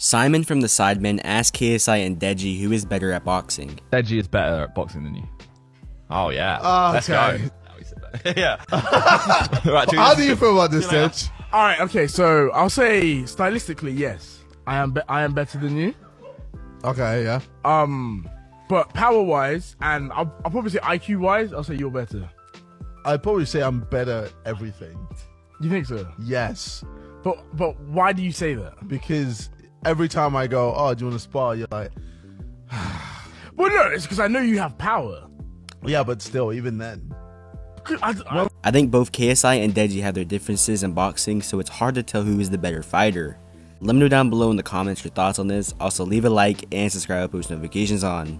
Simon from the Sidemen asked KSI and Deji who is better at boxing. Deji is better at boxing than you. Oh yeah. Okay. Let's go. Yeah. Right, how do you feel about this, Deji? All right. Okay. So I'll say stylistically, yes, I am better than you. Okay. Yeah. But power-wise, and I'll probably say IQ-wise, I'll say you're better. I'd probably say I'm better at everything. You think so? Yes. But why do you say that? Because every time I go, oh, do you want to spar? You're like... Well, no, it's because I know you have power. Yeah, but still, even then. I think both KSI and Deji have their differences in boxing, so it's hard to tell who is the better fighter. Let me know down below in the comments your thoughts on this. Also, leave a like and subscribe with post notifications on.